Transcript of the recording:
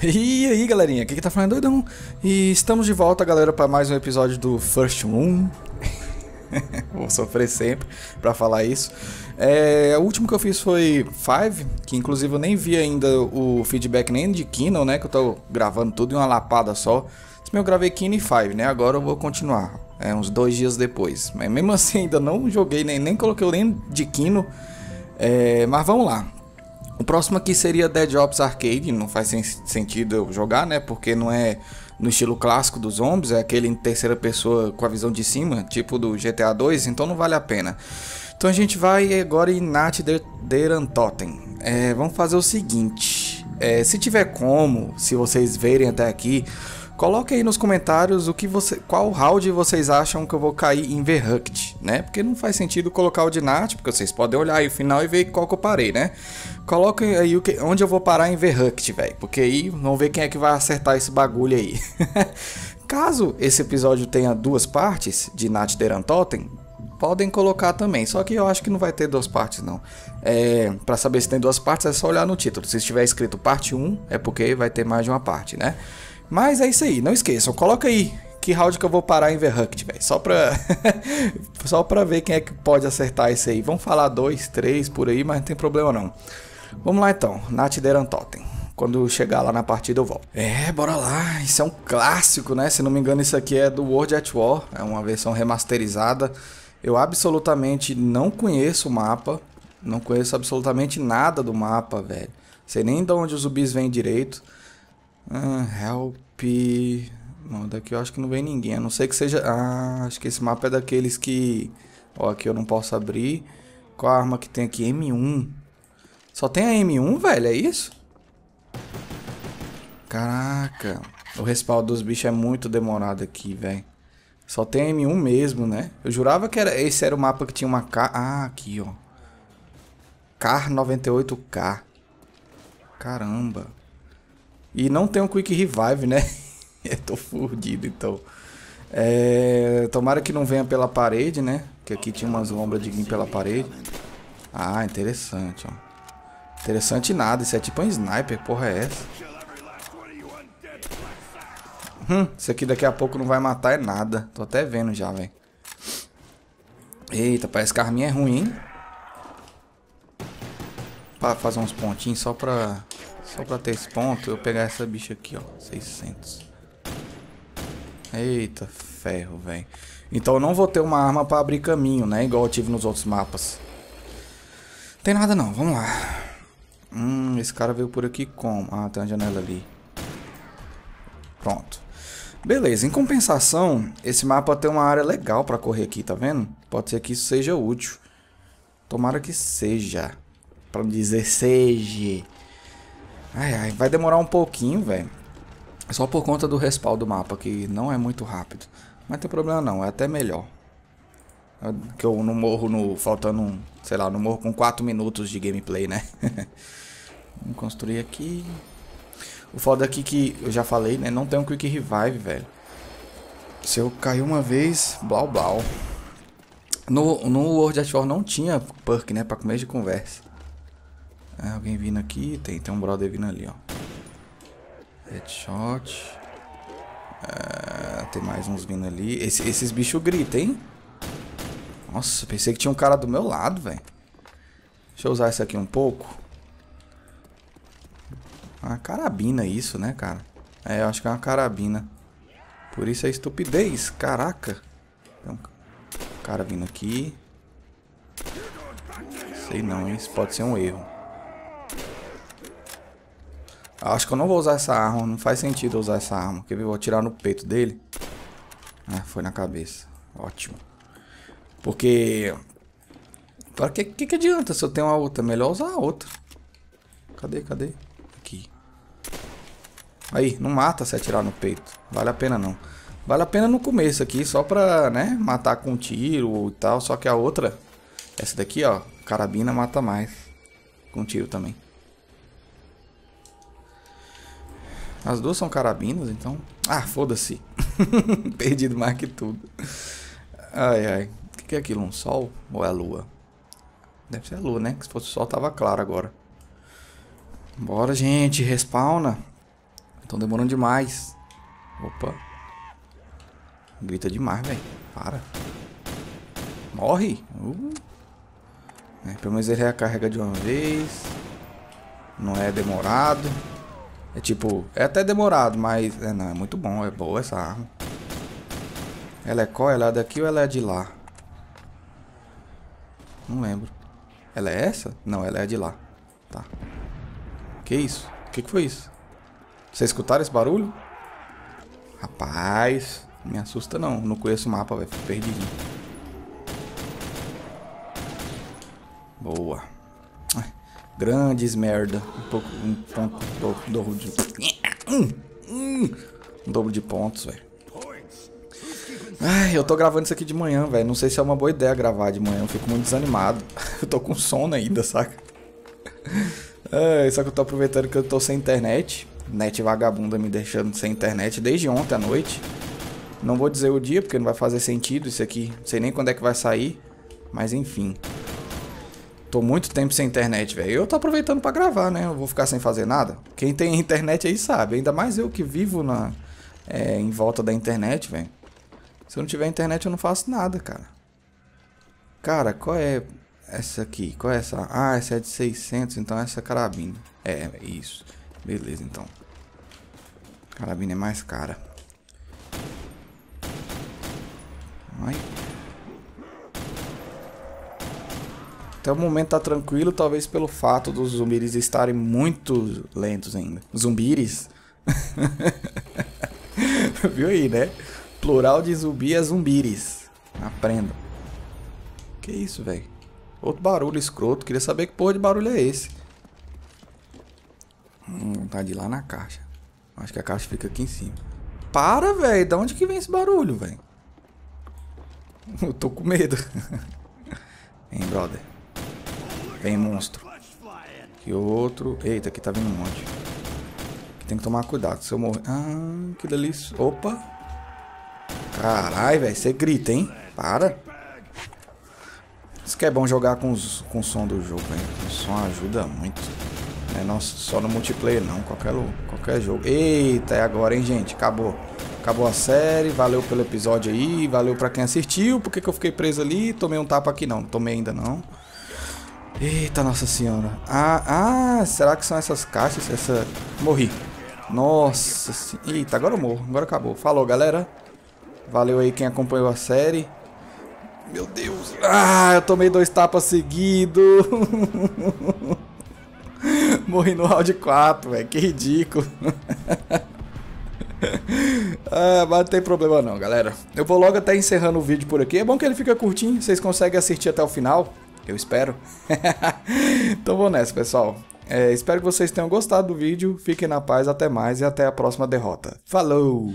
E aí galerinha, aqui que tá falando doidão. E estamos de volta, galera, para mais um episódio do First Room. Vou sofrer sempre pra falar isso. O último que eu fiz foi 5, que inclusive eu nem vi ainda o feedback nem de Kino, né? Que eu tô gravando tudo em uma lapada só. Se eu gravei Kino e 5, né? Agora eu vou continuar, uns 2 dias depois. Mas mesmo assim ainda não joguei, nem coloquei o nem de Kino. Mas vamos lá. O próximo aqui seria Dead Ops Arcade, não faz sentido eu jogar, né, porque não é no estilo clássico dos zombies, é aquele em terceira pessoa com a visão de cima, tipo do GTA 2, então não vale a pena. Então a gente vai agora em Nacht der Untoten. Vamos fazer o seguinte, se tiver como, se vocês verem até aqui, coloque aí nos comentários qual round vocês acham que eu vou cair em Verhucked, né? Porque não faz sentido colocar o de Nath, porque vocês podem olhar aí o final e ver qual que eu parei, né? Coloquem aí onde eu vou parar em Verhucked, velho. Porque aí vamos ver quem é que vai acertar esse bagulho aí. Caso esse episódio tenha 2 partes de Nacht der Untoten, podem colocar também, só que eu acho que não vai ter 2 partes não. Pra saber se tem 2 partes é só olhar no título. Se estiver escrito parte 1, é porque vai ter mais de uma parte, né? Mas é isso aí, não esqueçam, coloca aí que round que eu vou parar em Verhucked, velho. Só pra ver quem é que pode acertar isso aí. Vamos falar 2, 3 por aí, mas não tem problema não. Vamos lá então, Nacht der Untoten. Quando chegar lá na partida eu volto. Bora lá, isso é um clássico, né? Se não me engano isso aqui é do World at War, é uma versão remasterizada. Eu absolutamente não conheço o mapa, não conheço absolutamente nada do mapa, velho. Sei nem de onde os zumbis vêm direito. Help. Não, daqui eu acho que não vem ninguém. A não ser que seja... acho que esse mapa é daqueles que... Ó, aqui eu não posso abrir. Qual a arma que tem aqui? M1. Só tem a M1, velho? É isso? Caraca. O respaldo dos bichos é muito demorado aqui, velho. Só tem a M1 mesmo, né? Eu jurava que esse era o mapa que tinha uma K... aqui, ó. K98K. Caramba. E não tem um Quick Revive, né? Eu tô fudido, então. Tomara que não venha pela parede, né? Que aqui tinha umas lombras de vir pela parede. Ah, interessante, ó. Interessante nada. Isso é tipo um sniper, porra é essa? Isso aqui daqui a pouco não vai matar é nada. Tô até vendo já, velho. Eita, parece que a arminha é ruim, hein? Pra fazer uns pontinhos só pra... Só pra ter esse ponto, eu pegar essa bicha aqui, ó. 600. Eita, ferro, velho. Então eu não vou ter uma arma pra abrir caminho, né? Igual eu tive nos outros mapas. Tem nada não, vamos lá. Esse cara veio por aqui como? Ah, tem uma janela ali. Pronto. Beleza, em compensação, esse mapa tem uma área legal pra correr aqui, tá vendo? Pode ser que isso seja útil. Tomara que seja. Pra não dizer seja... Ai, vai demorar um pouquinho, velho. Só por conta do respaldo do mapa, que não é muito rápido. Mas não tem problema não, é até melhor. Que eu não morro no... Faltando, sei lá, não morro com 4 minutos de gameplay, né? Vamos construir aqui. O foda aqui que eu já falei, né? Não tem um Quick Revive, velho. Se eu cair uma vez, blau blau. No World at War não tinha perk, né? Pra começo de conversa. Alguém vindo aqui, tem um brother vindo ali, ó. Headshot. Tem mais uns vindo ali. Esses bichos gritam, hein? Nossa, pensei que tinha um cara do meu lado, velho. Deixa eu usar isso aqui um pouco. Uma carabina isso, né, cara? Eu acho que é uma carabina. Por isso é estupidez, caraca. Tem um cara vindo aqui. Sei não, hein? Isso pode ser um erro. Acho que eu não vou usar essa arma, não faz sentido eu usar essa arma. Quer ver? Vou atirar no peito dele. Ah, foi na cabeça. Ótimo. Porque... Para que adianta se eu tenho uma outra? Melhor usar a outra. Cadê? Aqui. Aí, não mata se atirar no peito. Vale a pena não. Vale a pena no começo aqui, só pra, né, matar com tiro e tal. Só que a outra, essa daqui, ó, carabina mata mais. Com tiro também. As duas são carabinas, então... Ah, foda-se. Perdido mais que tudo. Ai, ai. O que é aquilo? Um sol? Ou é a lua? Deve ser a lua, né? Que se fosse o sol, tava claro agora. Bora, gente. Respawna. Estão demorando demais. Opa. Grita demais, velho. Para. Morre. É, pelo menos ele recarrega de uma vez. Não é demorado. É tipo... É até demorado, mas... É, não, é muito bom. É boa essa arma. Ela é qual? Ela é daqui ou ela é de lá? Não lembro. Ela é essa? Não, ela é de lá. Tá. Que isso? O que foi isso? Vocês escutaram esse barulho? Rapaz, não me assusta não. Não conheço o mapa, velho. Fico perdidinho. Boa. Ai, grandes merda. Um dobro de pontos, velho. Ai, eu tô gravando isso aqui de manhã, velho. Não sei se é uma boa ideia gravar de manhã. Eu fico muito desanimado. Eu tô com sono ainda, saca? Ai, só que eu tô aproveitando que eu tô sem internet. Net vagabunda me deixando sem internet desde ontem à noite. Não vou dizer o dia, porque não vai fazer sentido isso aqui. Não sei nem quando é que vai sair. Mas enfim. Tô muito tempo sem internet, velho. Eu tô aproveitando pra gravar, né? Eu vou ficar sem fazer nada. Quem tem internet aí sabe. Ainda mais eu que vivo em volta da internet, velho. Se eu não tiver internet, eu não faço nada, cara. Cara, qual é essa aqui? Qual é essa? Ah, essa é de 600, então essa é carabina. É, isso. Beleza, então. Carabina é mais cara. Ai. Até o momento tá tranquilo, talvez pelo fato dos zumbis estarem muito lentos ainda. Zumbis? Viu aí, né? Plural de zumbi é zumbires. Aprenda. Que isso, velho? Outro barulho escroto. Queria saber que porra de barulho é esse. Tá de lá na caixa. Acho que a caixa fica aqui em cima. Para, velho. Da onde que vem esse barulho, velho? Eu tô com medo. Vem, brother. Vem, monstro. Que outro... Eita, aqui tá vindo um monte. Aqui tem que tomar cuidado. Se eu morrer... Ah, que delícia. Opa. Caralho, velho, você grita, hein? Para. Isso que é bom jogar com o som do jogo, velho. O som ajuda muito. É, não só no multiplayer, não. Qualquer jogo. Eita, é agora, hein, gente? Acabou. Acabou a série. Valeu pelo episódio aí. Valeu pra quem assistiu. Por que que eu fiquei preso ali? Tomei um tapa aqui, não. Não tomei ainda, não. Eita, nossa senhora. Ah, será que são essas caixas? Essa... Morri. Nossa senhora. Eita, agora eu morro. Agora acabou. Falou, galera. Valeu aí quem acompanhou a série. Meu Deus. Ah, eu tomei 2 tapas seguidos. Morri no round 4, velho. Que ridículo. Ah, mas não tem problema não, galera. Eu vou logo até encerrando o vídeo por aqui. É bom que ele fica curtinho. Vocês conseguem assistir até o final. Eu espero. Então vou nessa, pessoal. Espero que vocês tenham gostado do vídeo. Fiquem na paz. Até mais e até a próxima derrota. Falou!